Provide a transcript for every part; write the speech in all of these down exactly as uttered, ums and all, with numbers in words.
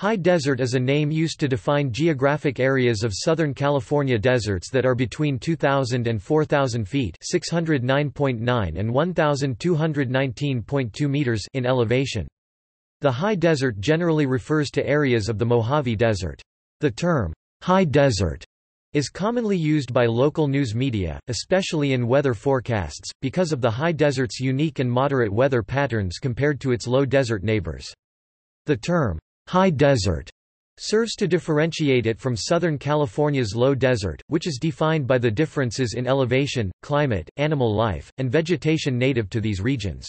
High desert is a name used to define geographic areas of Southern California deserts that are between two thousand and four thousand feet (six hundred nine point nine and one thousand two hundred nineteen point two meters) in elevation. The high desert generally refers to areas of the Mojave Desert. The term high desert is commonly used by local news media, especially in weather forecasts, because of the high desert's unique and moderate weather patterns compared to its low desert neighbors. The term high desert serves to differentiate it from Southern California's low desert, which is defined by the differences in elevation, climate, animal life, and vegetation native to these regions.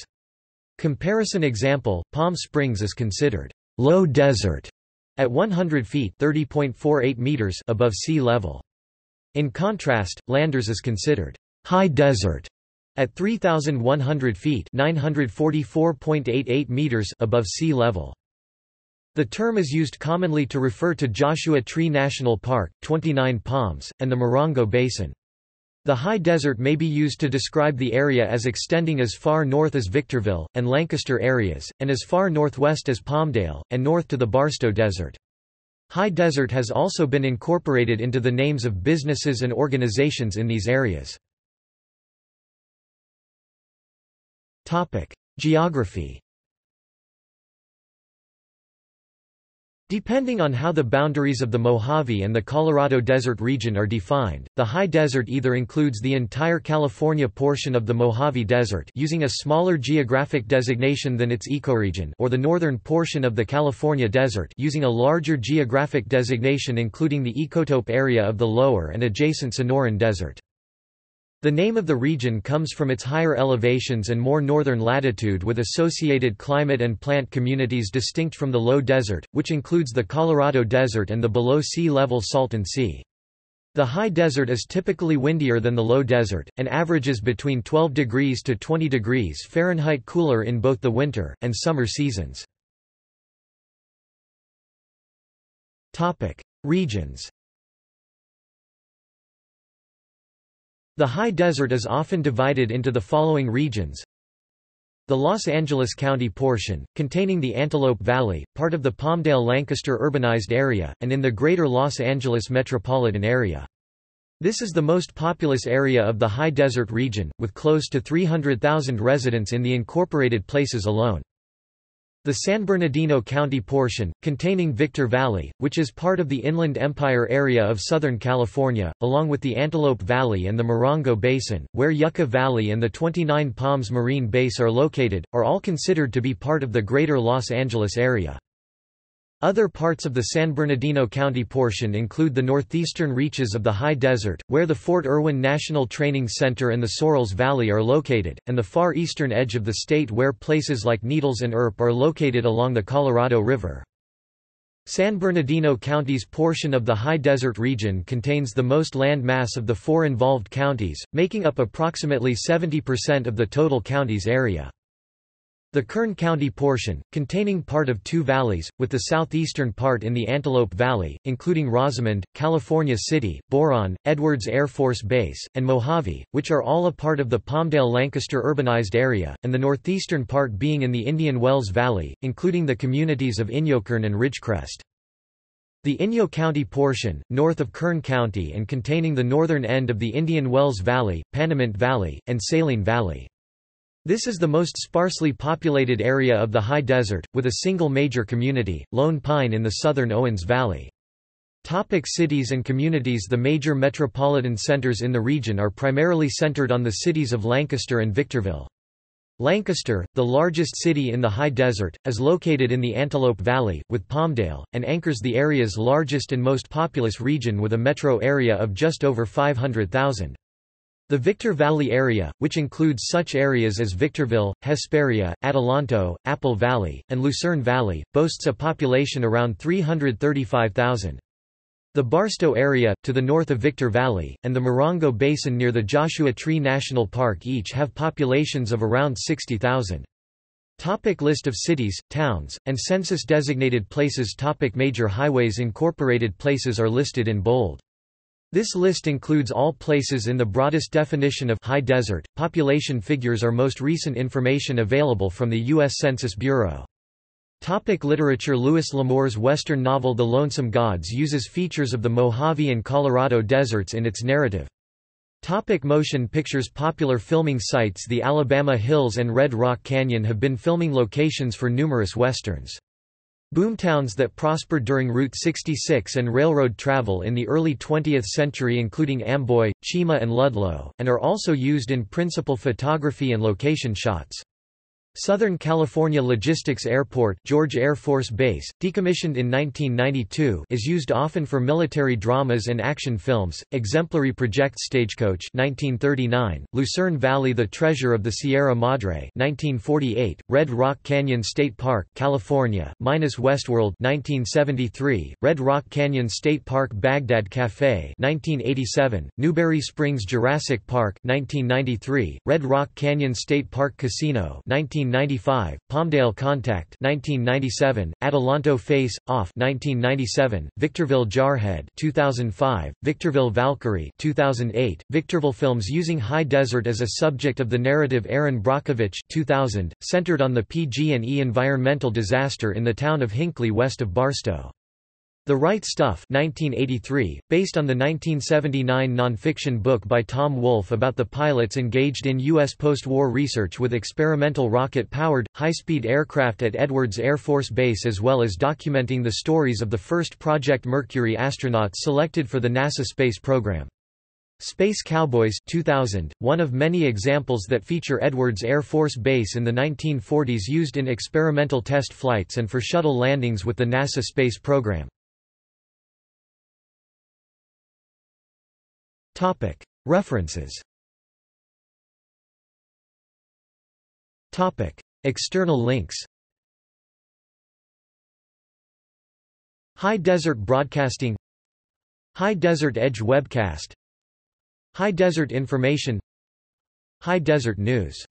Comparison example, Palm Springs is considered low desert at one hundred feet (thirty point four eight meters) above sea level. In contrast, Landers is considered high desert at three thousand one hundred feet (nine hundred forty-four point eight eight meters) above sea level. The term is used commonly to refer to Joshua Tree National Park, twenty-nine Palms, and the Morongo Basin. The high desert may be used to describe the area as extending as far north as Victorville, and Lancaster areas, and as far northwest as Palmdale, and north to the Barstow Desert. High desert has also been incorporated into the names of businesses and organizations in these areas. Geography. Depending on how the boundaries of the Mojave and the Colorado Desert region are defined, the high desert either includes the entire California portion of the Mojave Desert using a smaller geographic designation than its ecoregion, or the northern portion of the California Desert using a larger geographic designation including the ecotope area of the lower and adjacent Sonoran Desert. The name of the region comes from its higher elevations and more northern latitude with associated climate and plant communities distinct from the low desert, which includes the Colorado Desert and the below-sea-level Salton Sea. The high desert is typically windier than the low desert, and averages between twelve degrees to twenty degrees Fahrenheit cooler in both the winter and summer seasons. Regions. The high desert is often divided into the following regions. The Los Angeles County portion, containing the Antelope Valley, part of the Palmdale-Lancaster urbanized area, and in the greater Los Angeles metropolitan area. This is the most populous area of the high desert region, with close to three hundred thousand residents in the incorporated places alone. The San Bernardino County portion, containing Victor Valley, which is part of the Inland Empire area of Southern California, along with the Antelope Valley and the Morongo Basin, where Yucca Valley and the twenty-nine Palms Marine Base are located, are all considered to be part of the greater Los Angeles area. Other parts of the San Bernardino County portion include the northeastern reaches of the high desert, where the Fort Irwin National Training Center and the Sorrels Valley are located, and the far eastern edge of the state where places like Needles and Earp are located along the Colorado River. San Bernardino County's portion of the high desert region contains the most land mass of the four involved counties, making up approximately seventy percent of the total county's area. The Kern County portion, containing part of two valleys, with the southeastern part in the Antelope Valley, including Rosamond, California City, Boron, Edwards Air Force Base, and Mojave, which are all a part of the Palmdale-Lancaster urbanized area, and the northeastern part being in the Indian Wells Valley, including the communities of Inyoquern and Ridgecrest. The Inyo County portion, north of Kern County and containing the northern end of the Indian Wells Valley, Panamint Valley, and Saline Valley. This is the most sparsely populated area of the high desert, with a single major community, Lone Pine in the southern Owens Valley. Topic: cities and communities. The major metropolitan centers in the region are primarily centered on the cities of Lancaster and Victorville. Lancaster, the largest city in the high desert, is located in the Antelope Valley, with Palmdale, and anchors the area's largest and most populous region with a metro area of just over five hundred thousand. The Victor Valley area, which includes such areas as Victorville, Hesperia, Adelanto, Apple Valley, and Lucerne Valley, boasts a population around three hundred thirty-five thousand. The Barstow area, to the north of Victor Valley, and the Morongo Basin near the Joshua Tree National Park each have populations of around sixty thousand. Topic: list of cities, towns, and census-designated places. Topic: major highways. Incorporated places are listed in bold. This list includes all places in the broadest definition of high desert. Population figures are most recent information available from the U S Census Bureau. Topic literature. Louis L'Amour's Western novel The Lonesome Gods uses features of the Mojave and Colorado deserts in its narrative. Topic motion pictures. Popular filming sites. The Alabama Hills and Red Rock Canyon have been filming locations for numerous westerns. Boomtowns that prospered during Route sixty-six and railroad travel in the early twentieth century including Amboy, Chima and Ludlow, and are also used in principal photography and location shots. Southern California Logistics Airport, George Air Force Base, decommissioned in nineteen ninety-two, is used often for military dramas and action films. Exemplary projects: Stagecoach nineteen thirty-nine, Lucerne Valley, The Treasure of the Sierra Madre nineteen forty-eight, Red Rock Canyon State Park, California, minus Westworld nineteen seventy-three, Red Rock Canyon State Park, Baghdad Cafe nineteen eighty-seven, Newberry Springs, Jurassic Park nineteen ninety-three, Red Rock Canyon State Park Casino nineteen ninety-five, Palmdale Contact nineteen ninety-seven, Adelanto Face Off nineteen ninety-seven, Victorville Jarhead two thousand five, Victorville Valkyrie two thousand eight, Victorville films using high desert as a subject of the narrative. Aaron Brockovich two thousand, centered on the P G and E environmental disaster in the town of Hinckley west of Barstow. The Right Stuff nineteen eighty-three, based on the nineteen seventy-nine non-fiction book by Tom Wolfe about the pilots engaged in U S post-war research with experimental rocket-powered, high-speed aircraft at Edwards Air Force Base, as well as documenting the stories of the first Project Mercury astronauts selected for the NASA space program. Space Cowboys two thousand, one of many examples that feature Edwards Air Force Base in the nineteen forties, used in experimental test flights and for shuttle landings with the NASA space program. References. External links. High Desert Broadcasting, High Desert Edge Webcast, High Desert Information, High Desert News.